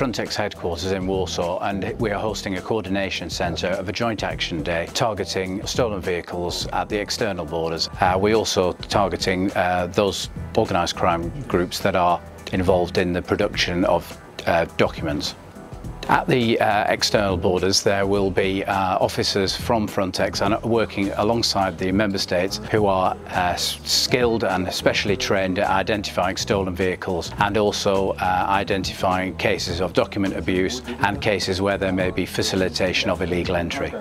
Frontex headquarters in Warsaw, and we are hosting a coordination centre of a joint action day targeting stolen vehicles at the external borders. We're also targeting those organised crime groups that are involved in the production of documents. At the external borders, there will be officers from Frontex and working alongside the member states who are skilled and specially trained at identifying stolen vehicles and also identifying cases of document abuse and cases where there may be facilitation of illegal entry.